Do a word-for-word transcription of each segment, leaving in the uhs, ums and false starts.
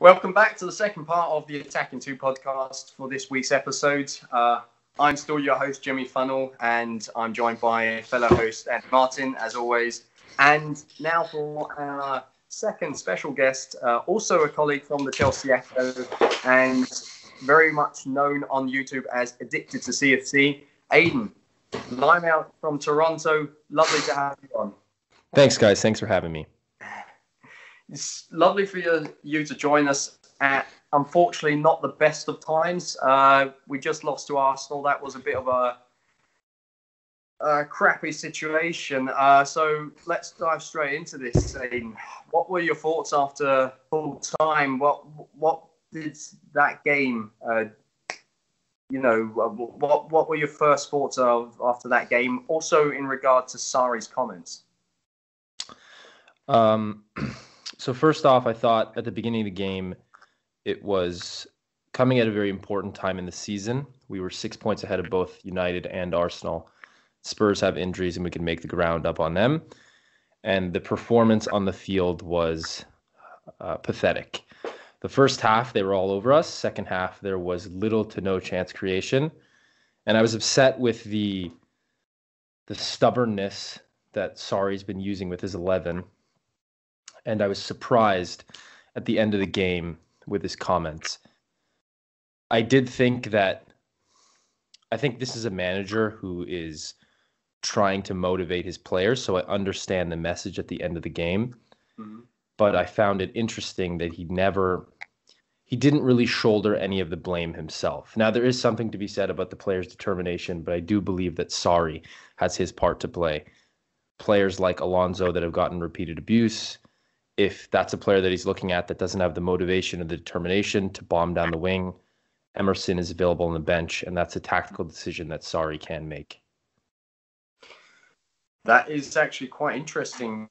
Welcome back to the second part of the Attacking two podcast for this week's episode. Uh, I'm still your host, Jimmy Funnell, and I'm joined by fellow host, Andy Martin, as always. And now for our second special guest, uh, also a colleague from the Chelsea Echo, and very much known on YouTube as Addicted to C F C, Aiden. I'm out from Toronto. Lovely to have you on. Thanks, guys. Thanks for having me. It's lovely for you, you to join us at, unfortunately, not the best of times. Uh, we just lost to Arsenal. That was a bit of a, a crappy situation. Uh, so let's dive straight into this. Aiden, what were your thoughts after full time? What what did that game, uh, you know, what, what were your first thoughts of after that game? Also in regard to Sarri's comments. Um. So first off, I thought at the beginning of the game, it was coming at a very important time in the season. We were six points ahead of both United and Arsenal. Spurs have injuries and we can make the ground up on them. And the performance on the field was uh, pathetic. The first half, they were all over us. Second half, there was little to no chance creation. And I was upset with the, the stubbornness that Sarri's been using with his eleven. And I was surprised at the end of the game with his comments. I did think that, I think this is a manager who is trying to motivate his players. So I understand the message at the end of the game. Mm-hmm. But I found it interesting that he never, he didn't really shoulder any of the blame himself. Now, there is something to be said about the players' determination, but I do believe that Sarri has his part to play. Players like Alonso that have gotten repeated abuse, if that's a player that he's looking at that doesn't have the motivation or the determination to bomb down the wing, Emerson is available on the bench, and that's a tactical decision that Sarri can make. That is actually quite interesting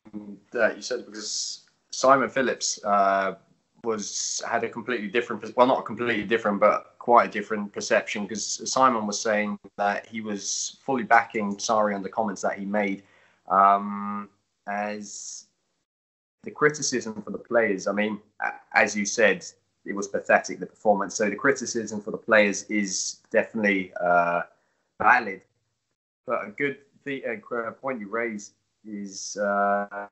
that you said, because Simon Phillips uh, was had a completely different, well, not completely different, but quite a different perception, because Simon was saying that he was fully backing Sarri on the comments that he made um, as... The criticism for the players, I mean, as you said, it was pathetic, the performance. So the criticism for the players is definitely uh, valid. But a good th- a point you raise is uh,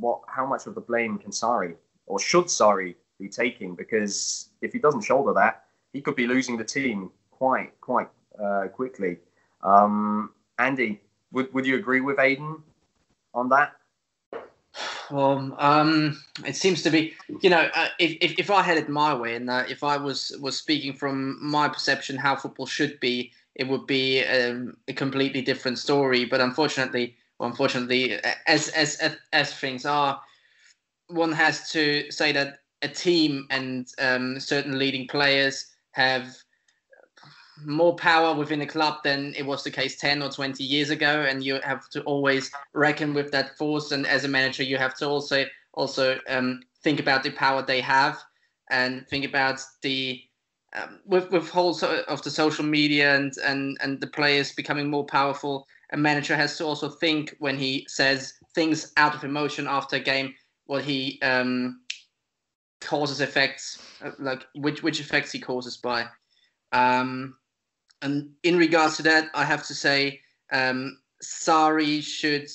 what, how much of the blame can Sarri or should Sarri be taking? Because if he doesn't shoulder that, he could be losing the team quite, quite uh, quickly. Um, Andy, would, would you agree with Aiden on that? Well, um, it seems to be, you know, uh, if, if if I had it my way, and uh, if I was, was speaking from my perception how football should be, it would be um, a completely different story. But unfortunately, well, unfortunately, as as as things are, one has to say that a team and um, certain leading players have more power within the club than it was the case ten or twenty years ago, and you have to always reckon with that force. And as a manager, you have to also also um, think about the power they have, and think about the um, with with whole so- of the social media and, and and the players becoming more powerful. A manager has to also think when he says things out of emotion after a game, what he um, causes effects, like which which effects he causes by. Um, And in regards to that, I have to say, um, Sarri should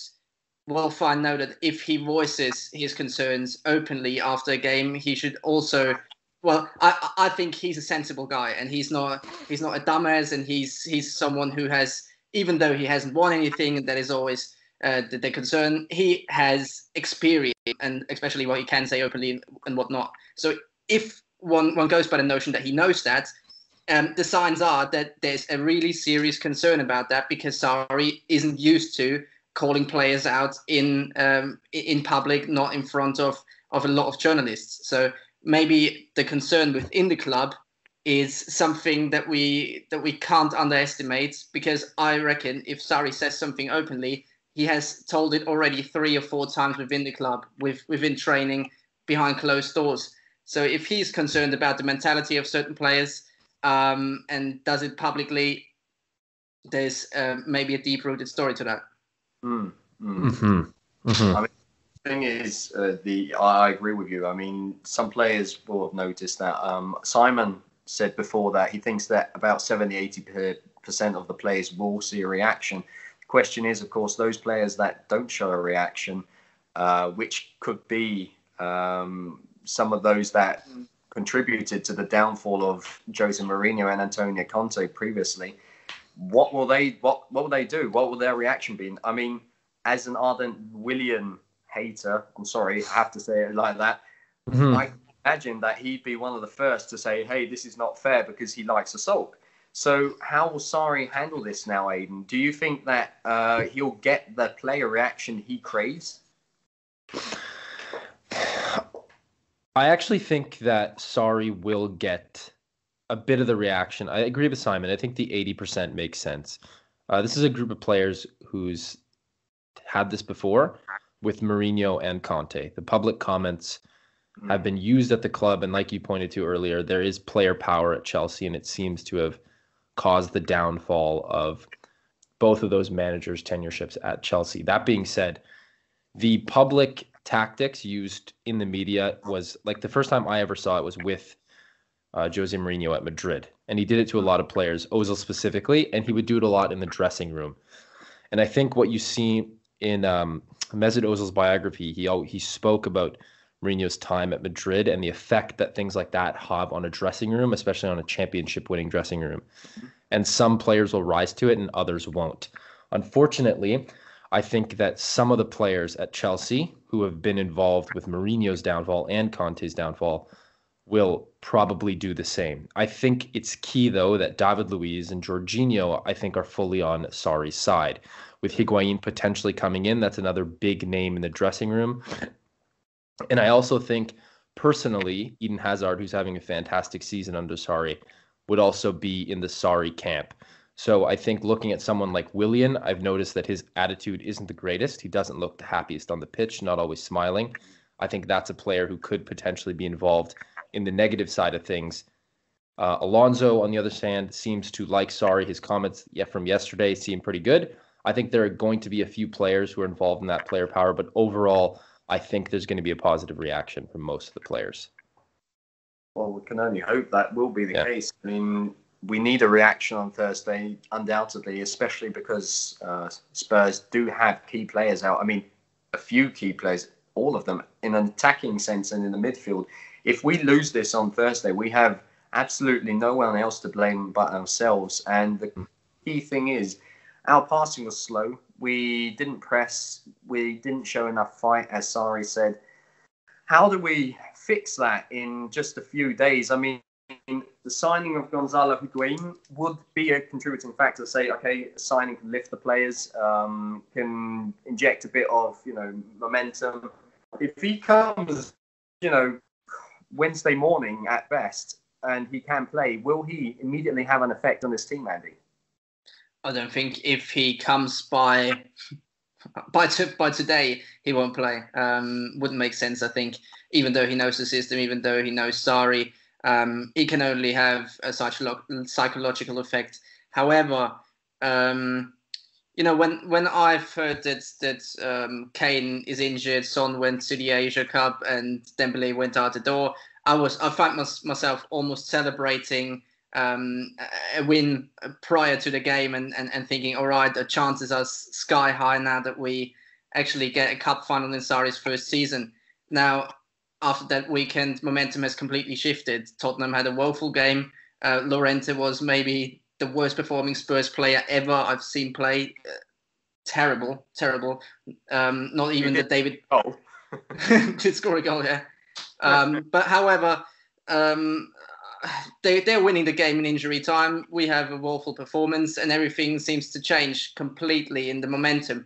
well find out that if he voices his concerns openly after a game, he should also, well, I, I think he's a sensible guy, and he's not he's not a dumbass, and he's he's someone who has, even though he hasn't won anything, and that is always uh, the, the concern, he has experience, and especially what he can say openly and whatnot. So if one, one goes by the notion that he knows that, Um, the signs are that there's a really serious concern about that, because Sarri isn't used to calling players out in um, in public, not in front of, of a lot of journalists. So maybe the concern within the club is something that we that we can't underestimate, because I reckon if Sarri says something openly, he has told it already three or four times within the club, with, within training, behind closed doors. So if he's concerned about the mentality of certain players, Um, and does it publicly, there's uh, maybe a deep-rooted story to that. Mm, mm. Mm-hmm. Mm-hmm. I mean, thing is, uh, the I agree with you. I mean, some players will have noticed that. Um, Simon said before that he thinks that about seventy, eighty percent of the players will see a reaction. The question is, of course, those players that don't show a reaction, uh, which could be um, some of those that contributed to the downfall of Jose Mourinho and Antonio Conte previously. What will they? What what will they do? What will their reaction be? I mean, as an ardent Willian hater, I'm sorry, I have to say it like that. Mm-hmm. I imagine that he'd be one of the first to say, "Hey, this is not fair," because he likes a sulk. So how will Sarri handle this now, Aiden? Do you think that uh, he'll get the player reaction he craves? I actually think that Sarri will get a bit of the reaction. I agree with Simon. I think the eighty percent makes sense. Uh, this is a group of players who's had this before with Mourinho and Conte. The public comments mm. have been used at the club, and like you pointed to earlier, there is player power at Chelsea, and it seems to have caused the downfall of both of those managers' tenureships at Chelsea. That being said, the public tactics used in the media was, like, the first time I ever saw it was with Uh, Jose Mourinho at Madrid, and he did it to a lot of players, Ozil specifically, and he would do it a lot in the dressing room. And I think what you see in um, Mesut Ozil's biography, he he spoke about Mourinho's time at Madrid and the effect that things like that have on a dressing room, especially on a championship-winning dressing room. And some players will rise to it and others won't. Unfortunately, I think that some of the players at Chelsea who have been involved with Mourinho's downfall and Conte's downfall will probably do the same. I think it's key, though, that David Luiz and Jorginho, I think, are fully on Sarri's side. With Higuain potentially coming in, that's another big name in the dressing room. And I also think, personally, Eden Hazard, who's having a fantastic season under Sarri, would also be in the Sarri camp. So I think looking at someone like Willian, I've noticed that his attitude isn't the greatest. He doesn't look the happiest on the pitch, not always smiling. I think that's a player who could potentially be involved in the negative side of things. Uh, Alonso, on the other hand, seems to like Sarri. His comments from yesterday seem pretty good. I think there are going to be a few players who are involved in that player power, but overall, I think there's going to be a positive reaction from most of the players. Well, we can only hope that will be the yeah. case. I mean, we need a reaction on Thursday, undoubtedly, especially because uh, Spurs do have key players out. I mean, a few key players, all of them, in an attacking sense and in the midfield. If we lose this on Thursday, we have absolutely no one else to blame but ourselves. And the key thing is, our passing was slow. We didn't press. We didn't show enough fight, as Sarri said. How do we fix that in just a few days? I mean, the signing of Gonzalo Higuain would be a contributing factor to say, okay, signing can lift the players, um, can inject a bit of, you know, momentum. If he comes, you know, Wednesday morning at best, and he can play, will he immediately have an effect on this team, Andy? I don't think if he comes by by, t- by today, he won't play. Um, wouldn't make sense, I think. Even though he knows the system, even though he knows Sarri, um, it can only have a psycholo- psychological effect. However, um, you know, when, when I've heard that that um, Kane is injured, Son went to the Asia Cup, and Dembélé went out the door, I was I found my, myself almost celebrating um, a win prior to the game, and, and, and thinking, all right, the chances are sky high now that we actually get a cup final in Sarri's first season. Now, after that weekend, momentum has completely shifted. Tottenham had a woeful game. Uh, Llorente was maybe the worst performing Spurs player ever I've seen play. Uh, terrible, terrible. Um, not even the David... Oh. Did score a goal, yeah. Um, but however, um, they, they're winning the game in injury time. We have a woeful performance, and everything seems to change completely in the momentum.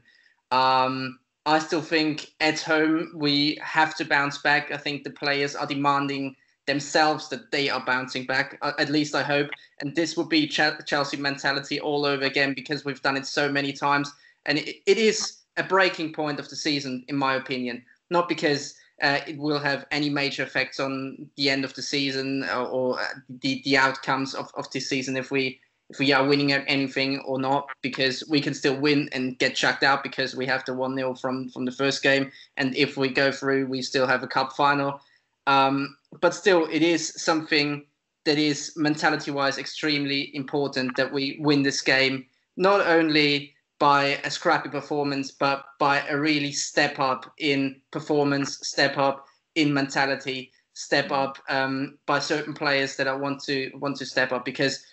Um, I still think at home we have to bounce back. I think the players are demanding themselves that they are bouncing back, at least I hope. And this would be Chelsea mentality all over again, because we've done it so many times. And it, it is a breaking point of the season, in my opinion. Not because uh, it will have any major effects on the end of the season or, or the, the outcomes of, of this season if we if we are winning at anything or not, because we can still win and get chucked out because we have the one nil from, from the first game. And if we go through, we still have a cup final. Um, but still, it is something that is mentality-wise extremely important that we win this game, not only by a scrappy performance, but by a really step up in performance, step up in mentality, step up um, by certain players that I want to want to step up. Because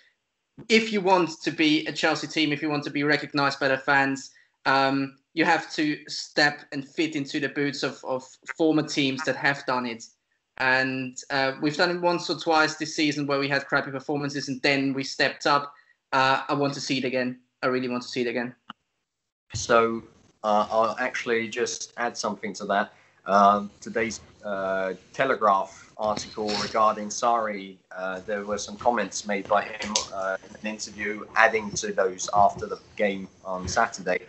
if you want to be a Chelsea team, if you want to be recognised by the fans, um, you have to step and fit into the boots of, of former teams that have done it. And uh, we've done it once or twice this season where we had crappy performances and then we stepped up. Uh, I want to see it again. I really want to see it again. So uh, I'll actually just add something to that. Um, today's uh, Telegraph article regarding Sarri, uh, there were some comments made by him uh, in an interview, adding to those after the game on Saturday,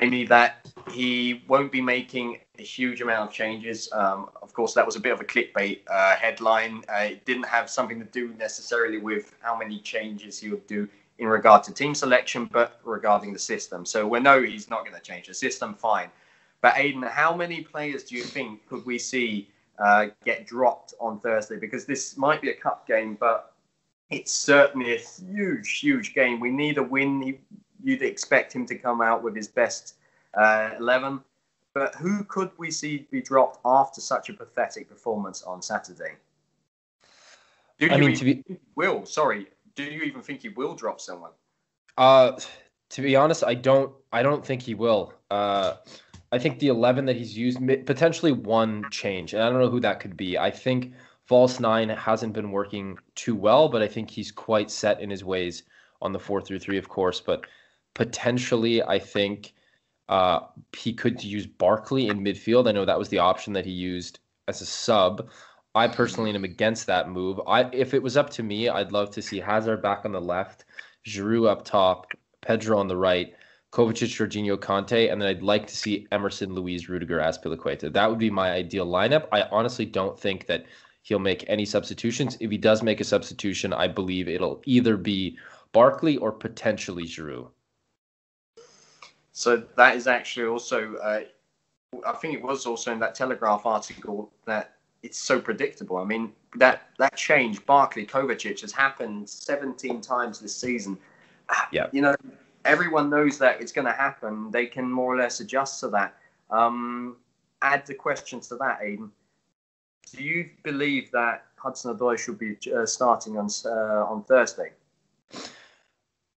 namely that he won't be making a huge amount of changes. Um, of course, that was a bit of a clickbait uh, headline. Uh, it didn't have something to do necessarily with how many changes he would do in regard to team selection, but regarding the system. So we know he's not going to change the system, fine. But Aiden, how many players do you think could we see uh, get dropped on Thursday? Because this might be a cup game, but it's certainly a huge, huge game. We need a win. You'd expect him to come out with his best uh, eleven. But who could we see be dropped after such a pathetic performance on Saturday? Do you I mean, even to be... think he will? Sorry, do you even think he will drop someone? Uh, to be honest, I don't. I don't think he will. Uh, I think the eleven that he's used, potentially one change, and I don't know who that could be. I think false nine hasn't been working too well, but I think he's quite set in his ways on the four three three, of course. But potentially, I think uh, he could use Barkley in midfield. I know that was the option that he used as a sub. I personally am against that move. I, if it was up to me, I'd love to see Hazard back on the left, Giroud up top, Pedro on the right, Kovacic, Jorginho, Conte, and then I'd like to see Emerson, Luiz, Rudiger, Aspilicueta. That would be my ideal lineup. I honestly don't think that he'll make any substitutions. If he does make a substitution, I believe it'll either be Barkley or potentially Giroud. So that is actually also, uh, I think it was also in that Telegraph article that it's so predictable. I mean, that, that change, Barkley, Kovacic, has happened seventeen times this season. Yeah. You know, everyone knows that it's going to happen. They can more or less adjust to that. Um, add the questions to that, Aiden. Do you believe that Hudson-Odoi should be uh, starting on uh, on Thursday?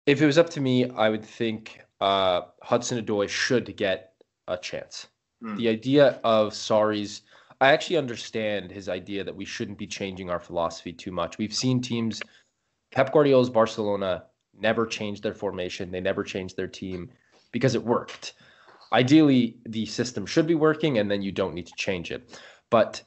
If it was up to me, I would think uh, Hudson-Odoi should get a chance. Mm. The idea of Sarri's... I actually understand his idea that we shouldn't be changing our philosophy too much. We've seen teams... Pep Guardiola's Barcelona... never changed their formation. They never changed their team because it worked. Ideally, the system should be working and then you don't need to change it. But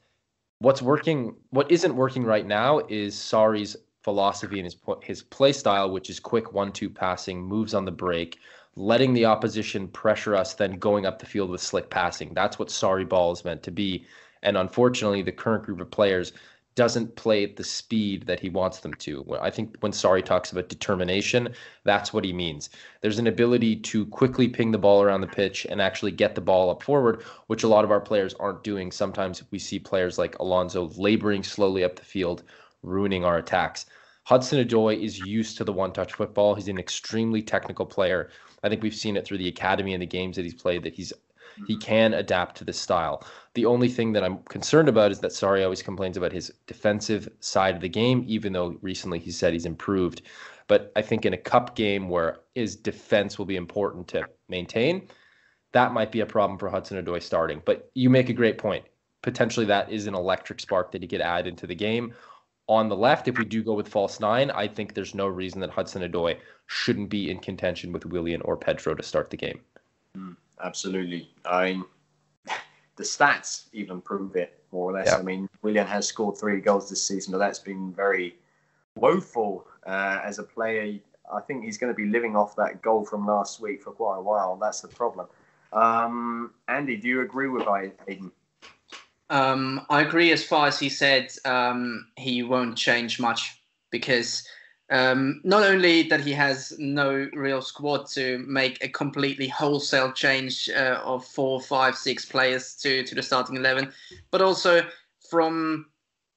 what's working, what isn't working right now is Sarri's philosophy and his, his play style, which is quick one two passing, moves on the break, letting the opposition pressure us, then going up the field with slick passing. That's what Sarri ball is meant to be. And unfortunately, the current group of players doesn't play at the speed that he wants them to. I think when Sarri talks about determination, that's what he means. There's an ability to quickly ping the ball around the pitch and actually get the ball up forward, which a lot of our players aren't doing. Sometimes we see players like Alonso laboring slowly up the field, ruining our attacks. Hudson-Odoi is used to the one-touch football. He's an extremely technical player. I think we've seen it through the academy and the games that he's played that he's He can adapt to this style. The only thing that I'm concerned about is that Sarri always complains about his defensive side of the game, even though recently he said he's improved. But I think in a cup game where his defense will be important to maintain, that might be a problem for Hudson-Odoi starting. But you make a great point. Potentially that is an electric spark that he could add into the game. On the left, if we do go with false nine, I think there's no reason that Hudson-Odoi shouldn't be in contention with Willian or Pedro to start the game. Mm. Absolutely. I mean, the stats even prove it, more or less. Yeah. I mean, Willian has scored three goals this season, but that's been very woeful uh, as a player. I think he's going to be living off that goal from last week for quite a while. That's the problem. Um, Andy, do you agree with Aiden? Um, I agree as far as he said um, he won't change much because Um, not only that he has no real squad to make a completely wholesale change uh, of four, five, six players to, to the starting eleven, but also from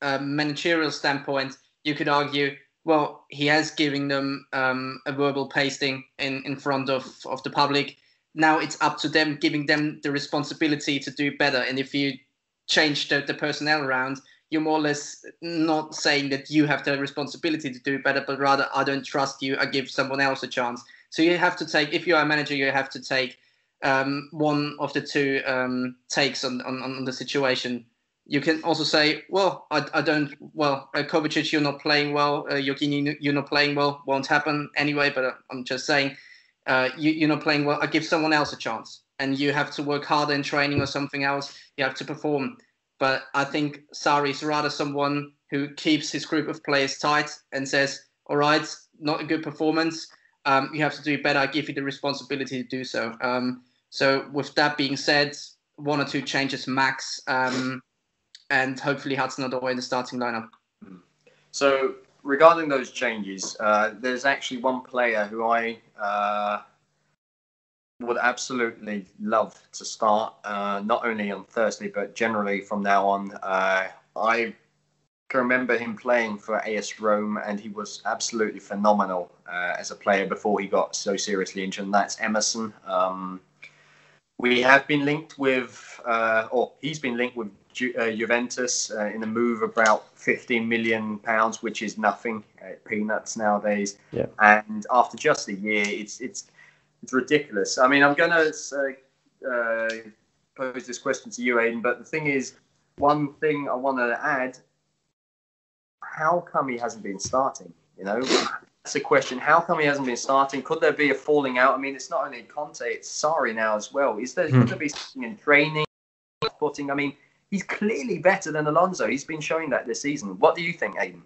a managerial standpoint, you could argue, well, he has given them um, a verbal pasting in, in front of, of the public. Now it's up to them, giving them the responsibility to do better. And if you change the, the personnel around, you're more or less not saying that you have the responsibility to do better, but rather, I don't trust you, I give someone else a chance. So you have to take, if you are a manager, you have to take um, one of the two um, takes on, on, on the situation. You can also say, well, I, I don't, well, uh, Kovacic, you're not playing well, uh, Jorginho, you're not playing well, won't happen anyway, but uh, I'm just saying, uh, you, you're not playing well, I give someone else a chance. And you have to work harder in training or something else, you have to perform. But I think Sarri is rather someone who keeps his group of players tight and says, all right, not a good performance. Um, you have to do better. I give you the responsibility to do so. Um, so with that being said, one or two changes max, um, and hopefully Hudson-Odoi in the starting lineup. So regarding those changes, uh, there's actually one player who I uh, would absolutely love to start, uh, not only on Thursday, but generally from now on. Uh, I can remember him playing for AS Rome, and he was absolutely phenomenal uh, as a player before he got so seriously injured, and that's Emerson. Um, we have been linked with, uh, or he's been linked with Ju- uh, Juventus uh, in a move about fifteen million pounds, which is nothing, uh, peanuts nowadays. Yeah. And after just a year, it's it's It's ridiculous. I mean, I'm going to uh, uh, pose this question to you, Aiden, but the thing is, one thing I want to add, how come he hasn't been starting? You know, that's a question. How come he hasn't been starting? Could there be a falling out? I mean, it's not only Conte, it's Sarri now as well. Is there hmm. going to be something in training, putting? I mean, he's clearly better than Alonso. He's been showing that this season. What do you think, Aiden?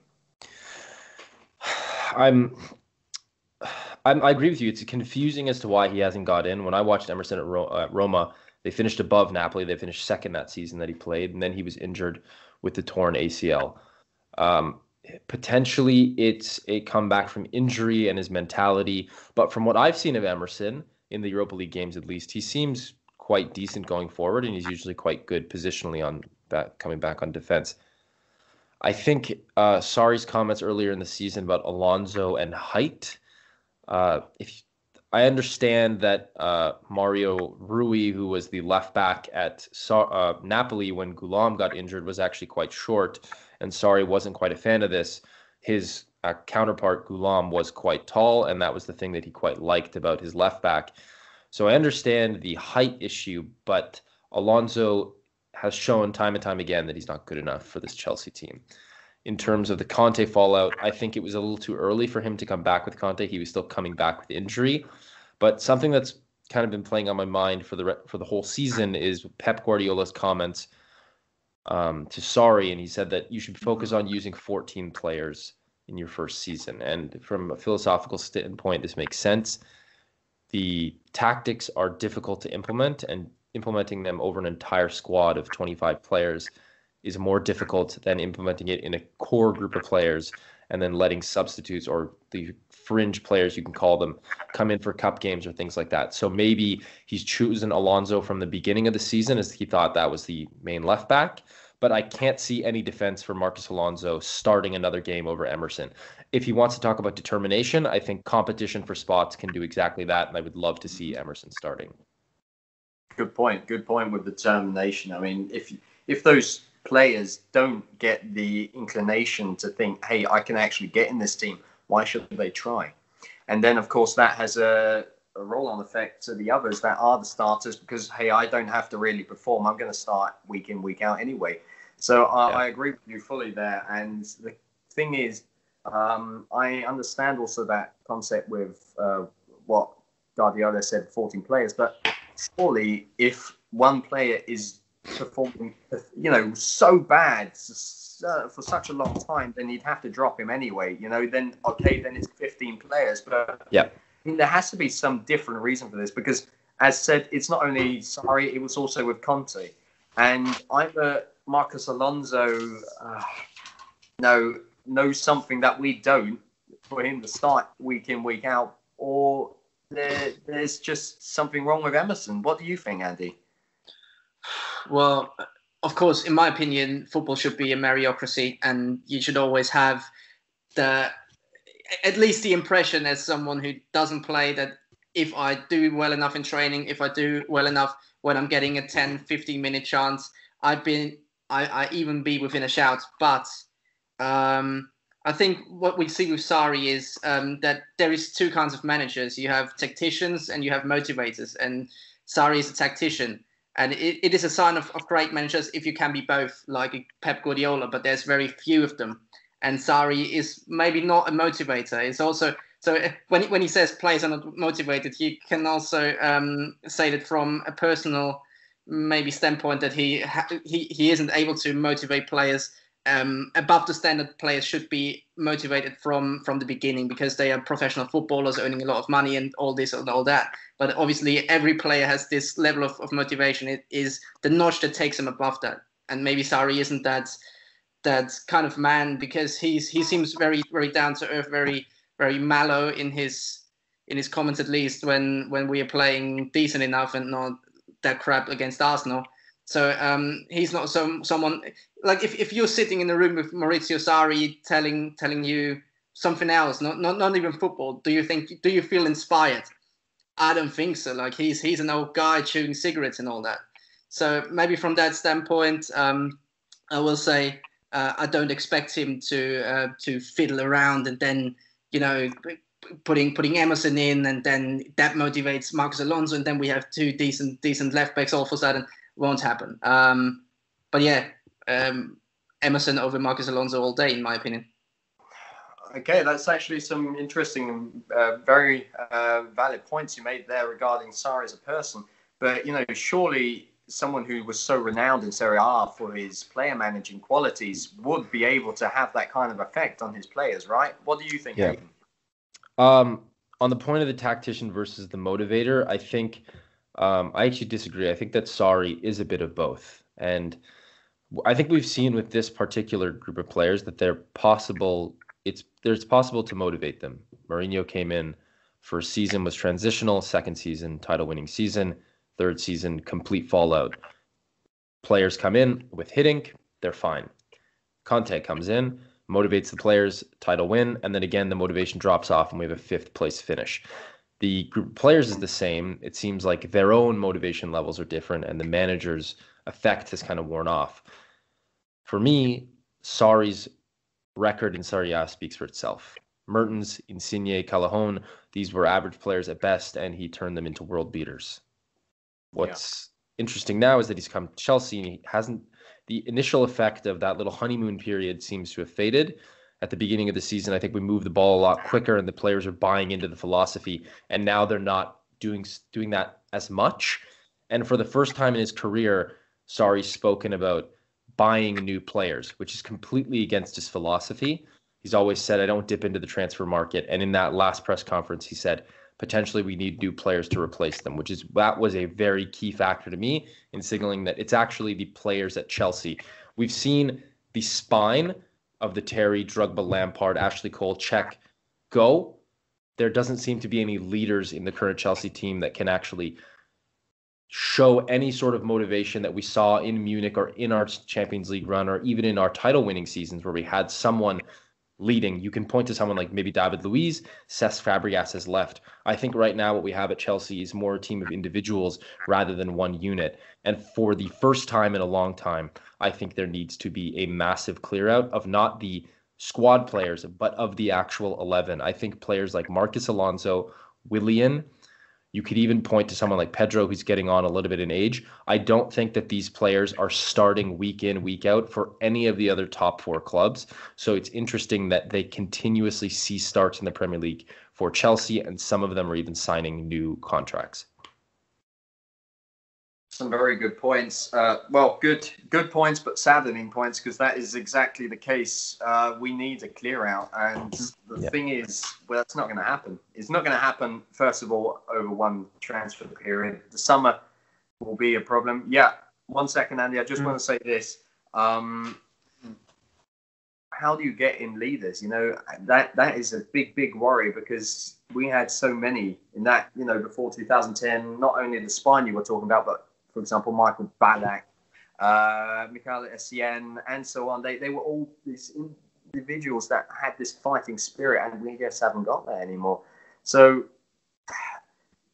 I'm... I'm, I agree with you. It's confusing as to why he hasn't got in. When I watched Emerson at Ro- uh, Roma, they finished above Napoli. They finished second that season that he played, and then he was injured with the torn A C L. Um, potentially, it's a comeback from injury and his mentality. But from what I've seen of Emerson, in the Europa League games at least, he seems quite decent going forward, and he's usually quite good positionally on that, coming back on defense. I think uh, Sarri's comments earlier in the season about Alonso and height, Uh, if I understand that uh, Mario Rui, who was the left back at uh, Napoli when Goulam got injured, was actually quite short, and Sarri wasn't quite a fan of this. His uh, counterpart, Goulam, was quite tall, and that was the thing that he quite liked about his left back. So I understand the height issue, but Alonso has shown time and time again that he's not good enough for this Chelsea team. In terms of the Conte fallout, I think it was a little too early for him to come back with Conte. He was still coming back with injury. But something that's kind of been playing on my mind for the for the whole season is Pep Guardiola's comments um, to Sarri, and he said that you should focus on using fourteen players in your first season. And from a philosophical standpoint, this makes sense. The tactics are difficult to implement, and implementing them over an entire squad of twenty-five players is more difficult than implementing it in a core group of players and then letting substitutes or the fringe players, you can call them, come in for cup games or things like that. So maybe he's choosing Alonso from the beginning of the season as he thought that was the main left back, but I can't see any defense for Marcus Alonso starting another game over Emerson. If he wants to talk about determination, I think competition for spots can do exactly that, and I would love to see Emerson starting. Good point. Good point with determination. I mean, if if those players don't get the inclination to think, hey, I can actually get in this team, why should they try? And then, of course, that has a, a roll-on effect to the others that are the starters because, hey, I don't have to really perform. I'm going to start week in, week out anyway. So uh, yeah. I agree with you fully there. And the thing is, um, I understand also that concept with uh, what Guardiola said, fourteen players. But surely if one player is performing, you know, so bad for such a long time, then you'd have to drop him anyway. You know, then okay, then it's fifteen players, but yeah, I mean, there has to be some different reason for this because, as said, it's not only Sarri, it was also with Conte, and I'm a Marcus Alonso uh, know knows something that we don't. for him to start week in, week out, or there, there's just something wrong with Emerson. What do you think, Andy? Well, of course, in my opinion, football should be a meritocracy, and you should always have the at least the impression as someone who doesn't play that if I do well enough in training, if I do well enough when I'm getting a ten, fifteen minute chance, I've been, I, I even be within a shout. But um, I think what we see with Sarri is um, that there is two kinds of managers. You have tacticians and you have motivators, and Sarri is a tactician. And it, it is a sign of, of great managers if you can be both, like Pep Guardiola, but there's very few of them. And Sarri is maybe not a motivator. It's also, so when when he says players are not motivated, you can also um, say that from a personal maybe standpoint that he he he isn't able to motivate players um, above the standard. Players should be motivated from from the beginning because they are professional footballers earning a lot of money and all this and all that. But obviously every player has this level of, of motivation. It is the notch that takes him above that. And maybe Sarri isn't that that kind of man because he's he seems very very down to earth, very very mellow in his in his comments, at least when when we are playing decent enough and not that crap against Arsenal. So um, he's not some someone like if, if you're sitting in a room with Maurizio Sarri telling telling you something else, not not not even football, do you think do you feel inspired? I don't think so. Like he's he's an old guy chewing cigarettes and all that. So maybe from that standpoint, um, I will say. Uh, I don't expect him to uh, to fiddle around and then, you know, putting putting Emerson in and then that motivates Marcus Alonso and then we have two decent decent left backs all of a sudden. Won't happen. Um, but yeah, um, Emerson over Marcus Alonso all day, in my opinion. Okay, that's actually some interesting, uh, very uh, valid points you made there regarding Sarri as a person. But you know, surely someone who was so renowned in Serie A for his player managing qualities would be able to have that kind of effect on his players, right? What do you think, yeah. Aiden? Um, on the point of the tactician versus the motivator, I think um, I actually disagree. I think that Sarri is a bit of both. And I think we've seen with this particular group of players that they're possible. It's there's possible to motivate them. Mourinho came in, first season was transitional, second season, title winning season. Third season, complete fallout. Players come in with Hiddink, they're fine. Conte comes in, motivates the players, title win, and then again, the motivation drops off and we have a fifth place finish. The group of players is the same. It seems like their own motivation levels are different and the manager's effect has kind of worn off. For me, Sarri's record in Serie A speaks for itself. Mertens, Insigne, Calejon, these were average players at best and he turned them into world beaters. What's yeah. interesting now is that he's come to Chelsea and he hasn't, the initial effect of that little honeymoon period seems to have faded. At the beginning of the season, I think we moved the ball a lot quicker and the players are buying into the philosophy and now they're not doing doing that as much. And for the first time in his career, Sarri's spoken about buying new players, which is completely against his philosophy. He's always said, I don't dip into the transfer market. And in that last press conference, he said, potentially we need new players to replace them, which is that was a very key factor to me in signaling that it's actually the players at Chelsea. We've seen the spine of the Terry, Drogba, Lampard, Ashley Cole, Cech go. There doesn't seem to be any leaders in the current Chelsea team that can actually show any sort of motivation that we saw in Munich or in our Champions League run or even in our title winning seasons where we had someone leading. You can point to someone like maybe David Luiz, Cesc Fabregas has left. I think right now what we have at Chelsea is more a team of individuals rather than one unit. And for the first time in a long time, I think there needs to be a massive clear out of not the squad players, but of the actual eleven. I think players like Marcus Alonso, Willian, you could even point to someone like Pedro, who's getting on a little bit in age. I don't think that these players are starting week in, week out for any of the other top four clubs. So it's interesting that they continuously see starts in the Premier League for Chelsea, and some of them are even signing new contracts. Some very good points. Uh, well, good good points, but saddening points, because that is exactly the case. Uh, we need a clear out. And the yeah. thing is, well, that's not going to happen. It's not going to happen, first of all, over one transfer period. The summer will be a problem. Yeah, one second, Andy. I just mm. want to say this. Um, how do you get in leaders? You know, that that is a big, big worry, because we had so many in that, you know, before two thousand ten, not only the spine you were talking about, but, for example, Michael Ballack, uh, Michael Essien, and so on. They they were all these individuals that had this fighting spirit, and we just haven't got there anymore. So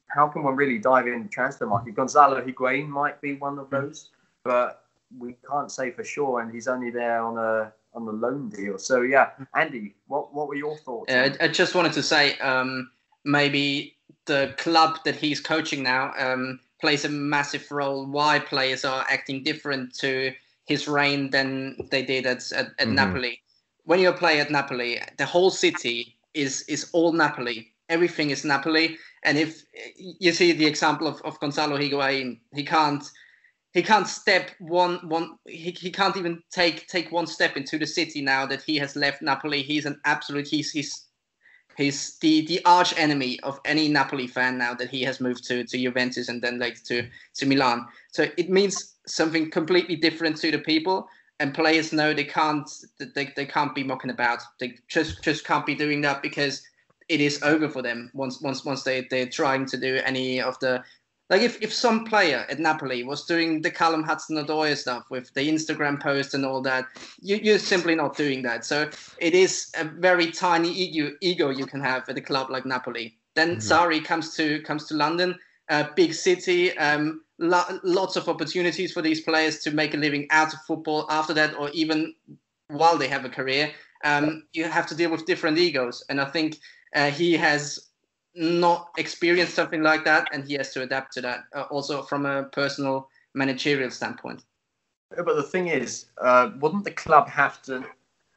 how can one really dive in the transfer market? Gonzalo Higuain might be one of those, but we can't say for sure, and he's only there on a on the loan deal. So yeah, Andy, what what were your thoughts? Yeah, I, I just wanted to say um, maybe the club that he's coaching now um, plays a massive role why players are acting different to his reign than they did at at, at mm-hmm. Napoli. When you play at Napoli, the whole city is is all Napoli. Everything is Napoli, and if you see the example of, of Gonzalo Higuain, he can't. He can't step one one. He, he can't even take take one step into the city now that he has left Napoli. He's an absolute. He's he's he's the, the arch enemy of any Napoli fan now that he has moved to to Juventus and then later to to Milan. So it means something completely different to the people, and players know they can't they they can't be mucking about. They just just can't be doing that, because it is over for them once once once they they're trying to do any of the. Like, if, if some player at Napoli was doing the Callum Hudson-Odoi stuff with the Instagram post and all that, you, you're simply not doing that. So it is a very tiny ego, ego you can have at a club like Napoli. Then mm-hmm. Sarri comes to comes to London, a big city, um, lo- lots of opportunities for these players to make a living out of football after that, or even while they have a career. Um, you have to deal with different egos. And I think uh, he has... not experience something like that, and he has to adapt to that uh, also from a personal managerial standpoint. But the thing is, uh, wouldn't the club have to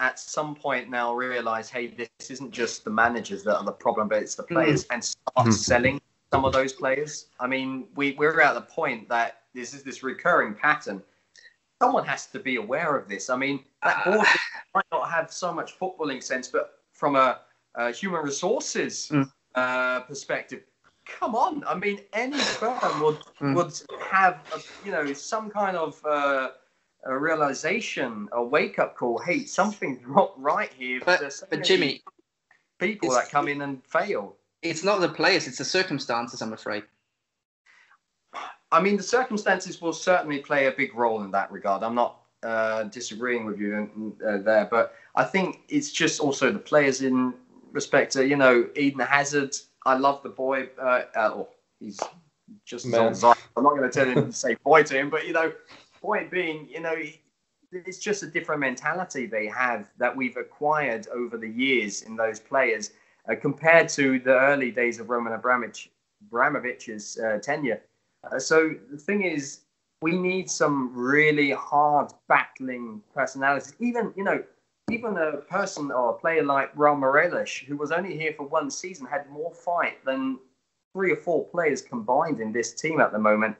at some point now realise, hey, this isn't just the managers that are the problem, but it's the players, mm. and start mm. selling some of those players? I mean, we, we're at the point that this is this recurring pattern. Someone has to be aware of this. I mean, that board uh, might not have so much footballing sense, but from a, a human resources mm. Uh, perspective. Come on, I mean, any firm would mm. would have a, you know, some kind of uh, a realization, a wake up call. Hey, something's not right here. But, so but Jimmy, people that come in and fail. It's not the players; it's the circumstances, I'm afraid. I mean, the circumstances will certainly play a big role in that regard. I'm not uh, disagreeing with you uh, there, but I think it's just also the players in. Respect to, you know, Eden Hazard. I love the boy. Uh, uh, oh, he's just on Zion. I'm not going to tell him to say boy to him, but, you know, point being, you know, it's just a different mentality they have that we've acquired over the years in those players uh, compared to the early days of Roman Abramovich, Abramovich's uh, tenure. Uh, so the thing is, we need some really hard battling personalities. Even, you know, Even a person or a player like Raul Morelos, who was only here for one season, had more fight than three or four players combined in this team at the moment,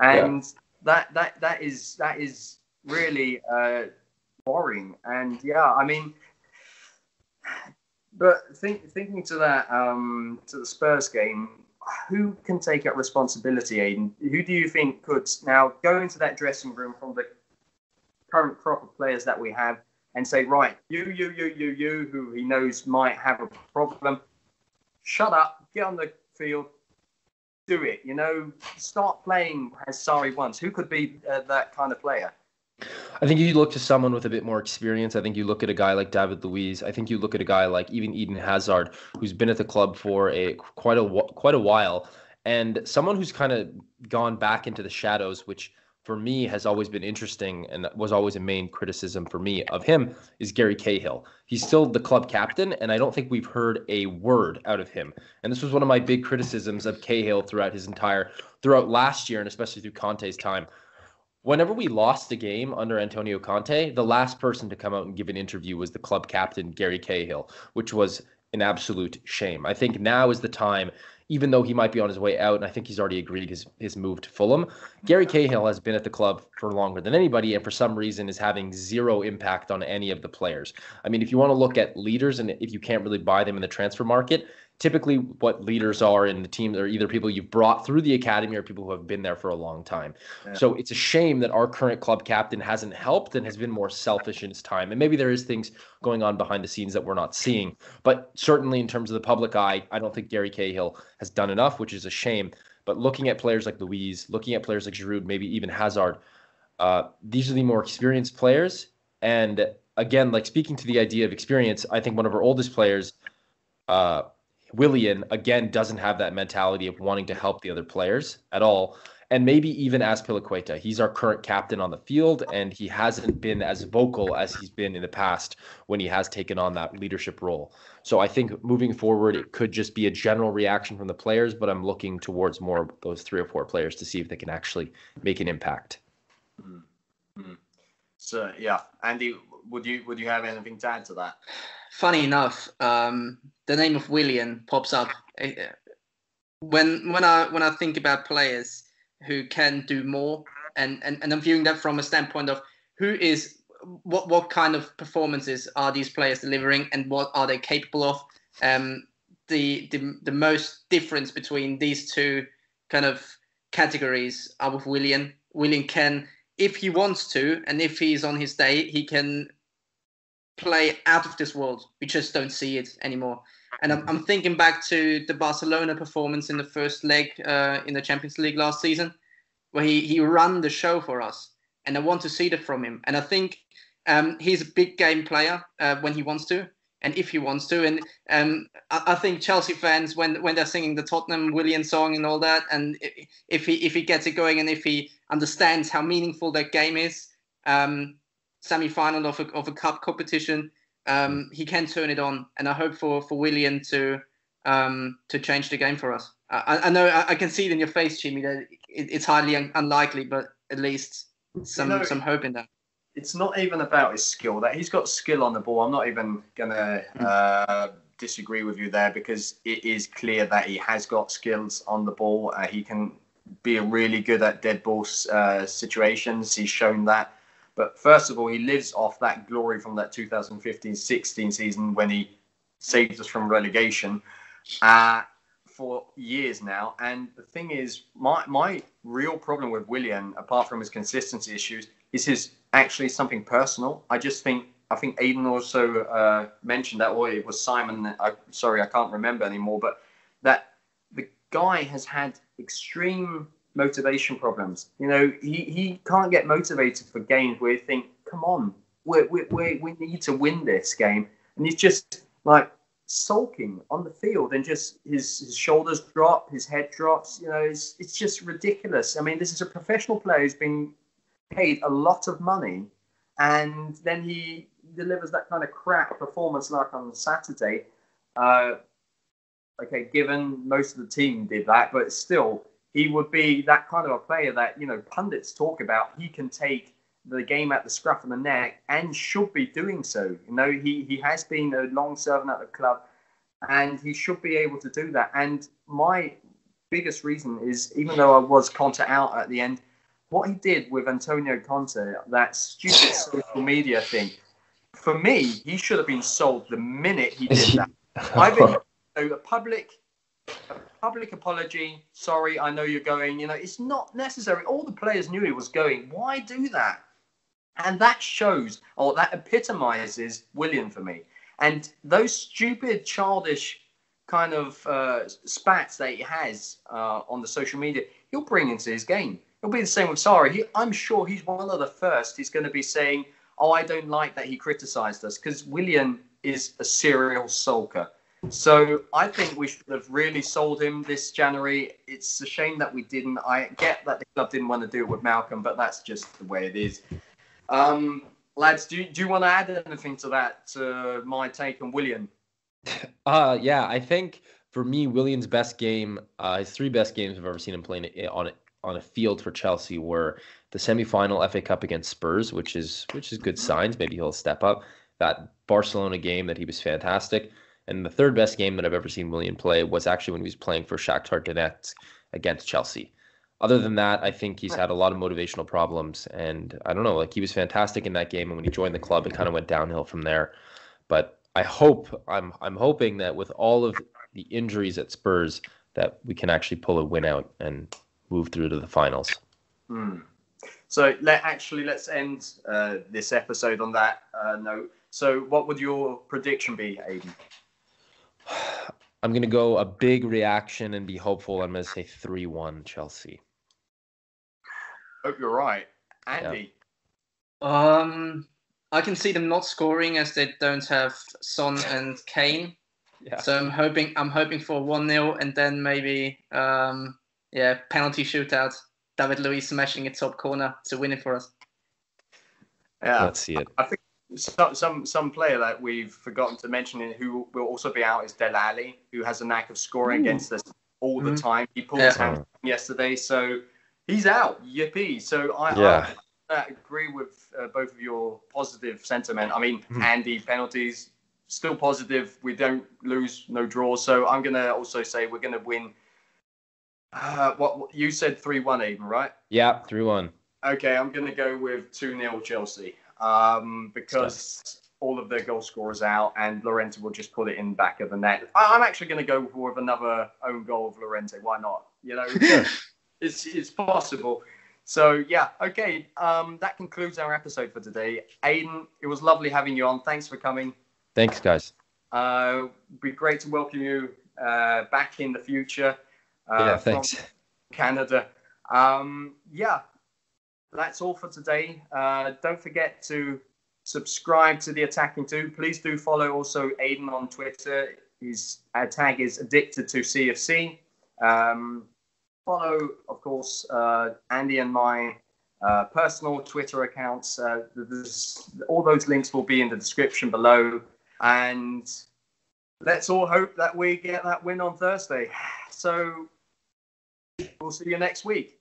and yeah. that that that is that is really uh, boring. And yeah, I mean, but think, thinking to that um, to the Spurs game, who can take up responsibility, Aiden? Who do you think could now go into that dressing room from the current crop of players that we have? And say, right, you, you, you, you, you, who he knows might have a problem, shut up, get on the field, do it. You know, start playing as Sarri once. Who could be uh, that kind of player? I think you look to someone with a bit more experience. I think you look at a guy like David Luiz. I think you look at a guy like even Eden Hazard, who's been at the club for a quite a quite a while, and someone who's kind of gone back into the shadows, which. For me, has always been interesting and was always a main criticism for me of him is Gary Cahill. He's still the club captain, and I don't think we've heard a word out of him. And this was one of my big criticisms of Cahill throughout his entire, throughout last year, and especially through Conte's time. Whenever we lost the game under Antonio Conte, the last person to come out and give an interview was the club captain, Gary Cahill, which was an absolute shame. I think now is the time. Even though he might be on his way out, and I think he's already agreed his, his move to Fulham, Gary Cahill has been at the club for longer than anybody, and for some reason is having zero impact on any of the players. I mean, if you want to look at leaders, and if you can't really buy them in the transfer market, typically what leaders are in the team are either people you've brought through the academy or people who have been there for a long time. Yeah. So it's a shame that our current club captain hasn't helped and has been more selfish in his time. And maybe there is things going on behind the scenes that we're not seeing. But certainly in terms of the public eye, I don't think Gary Cahill has done enough, which is a shame. But looking at players like Luiz, looking at players like Giroud, maybe even Hazard, uh, these are the more experienced players. And again, like speaking to the idea of experience, I think one of our oldest players, uh, Willian, again, doesn't have that mentality of wanting to help the other players at all. And maybe even Aspilicueta. He's our current captain on the field, and he hasn't been as vocal as he's been in the past when he has taken on that leadership role. So I think moving forward, it could just be a general reaction from the players, but I'm looking towards more of those three or four players to see if they can actually make an impact. Mm-hmm. So, yeah. Andy, would you would you have anything to add to that? Funny enough, um, the name of Willian pops up. When when I when I think about players who can do more, and, and, and I'm viewing that from a standpoint of who is, what what kind of performances are these players delivering and what are they capable of? Um, the, the the most difference between these two kind of categories are with Willian. Willian can, if he wants to, and if he's on his day, he can play out of this world. We just don't see it anymore. And I'm, I'm thinking back to the Barcelona performance in the first leg uh, in the Champions League last season, where he, he ran the show for us. And I want to see that from him. And I think um, he's a big game player uh, when he wants to, and if he wants to. And um, I, I think Chelsea fans, when when they're singing the Tottenham Willian song and all that, and if he if he gets it going and if he understands how meaningful that game is, um, semi-final of a, of a cup competition, Um, he can turn it on, and I hope for, for Willian to um, to change the game for us. I, I know I, I can see it in your face, Jimmy, that it, it's highly un- unlikely, but at least some you know, some hope in that. It's not even about his skill. That he's got skill on the ball. I'm not even gonna uh, disagree with you there, because it is clear that he has got skills on the ball. Uh, he can be really good at dead ball uh, situations. He's shown that. But first of all, he lives off that glory from that two thousand fifteen sixteen season when he saved us from relegation uh, for years now. And the thing is, my my real problem with Willian, apart from his consistency issues, is his actually something personal. I just think, I think Aiden also uh, mentioned that, or it was Simon, I, sorry, I can't remember anymore, but that the guy has had extreme motivation problems. You know, he, he can't get motivated for games where you think, come on, we we we need to win this game. And he's just like sulking on the field, and just his, his shoulders drop, his head drops. You know, it's it's just ridiculous. I mean, this is a professional player who's been paid a lot of money, and then he delivers that kind of crap performance like on Saturday. Uh, okay, given most of the team did that, but still. He would be that kind of a player that, you know, pundits talk about. He can take the game at the scruff of the neck and should be doing so. You know, he, he has been a long servant at the club, and he should be able to do that. And my biggest reason is, even though I was Conte out at the end, what he did with Antonio Conte, that stupid social media thing, for me, he should have been sold the minute he did that. I think so, the public... A public apology, sorry, I know you're going, you know, it's not necessary. All the players knew he was going. Why do that? And that shows, or that epitomizes Willian for me. And those stupid, childish kind of uh, spats that he has uh, on the social media, he'll bring into his game. It'll be the same with Sarri. He, I'm sure he's one of the first. He's going to be saying, oh, I don't like that he criticised us, because Willian is a serial sulker. So I think we should have really sold him this January. It's a shame that we didn't. I get that the club didn't want to do it with Malcolm, but that's just the way it is. Um, lads, do, do you want to add anything to that, to my take on Willian? Uh, yeah, I think for me, Willian's best game, uh, his three best games I've ever seen him playing on on a field for Chelsea were the semi-final F A Cup against Spurs, which is which is good signs. Maybe he'll step up. That Barcelona game that he was fantastic. And the third best game that I've ever seen Willian play was actually when he was playing for Shakhtar Donetsk against Chelsea. Other than that, I think he's had a lot of motivational problems. And I don't know, like he was fantastic in that game. And when he joined the club, it kind of went downhill from there. But I hope, I'm I'm hoping that with all of the injuries at Spurs that we can actually pull a win out and move through to the finals. Mm. So let actually let's end uh, this episode on that uh, note. So what would your prediction be, Aiden? I'm going to go a big reaction and be hopeful. I'm going to say three one Chelsea. Hope you're right. Andy? Yeah. Um, I can see them not scoring as they don't have Son and Kane. Yeah. So I'm hoping I'm hoping for one nil and then maybe um, yeah, penalty shootout. David Luiz smashing a top corner to win it for us. Yeah, let's see it. I think some some, some player that we've forgotten to mention who will also be out is Dele Alli, who has a knack of scoring Ooh. against us all mm-hmm. the time. He pulled his yeah. hand yesterday, so he's out. Yippee! So I, yeah. I, I agree with uh, both of your positive sentiment. I mean, mm-hmm. Andy, penalties still positive. We don't lose, no draw. So I'm gonna also say we're gonna win. Uh, what, what you said three one, Aiden, right? Yeah, three one. Okay, I'm going to go with two nil Chelsea um, because Stuff. all of their goal scorers out and Llorente will just put it in back of the net. I, I'm actually going to go with another own goal of Llorente. Why not? You know, it's it's possible. So, yeah, okay. Um, that concludes our episode for today. Aiden, it was lovely having you on. Thanks for coming. Thanks, guys. Uh, it'd be great to welcome you uh, back in the future. Uh, yeah, thanks. From Canada. Um, yeah, that's all for today. Uh, don't forget to subscribe to the Attacking Two. Please do follow also Aiden on Twitter. His our tag is Addicted to C F C. Um, follow, of course, uh, Andy and my uh, personal Twitter accounts. Uh, this, all those links will be in the description below. And let's all hope that we get that win on Thursday. So... we'll see you next week.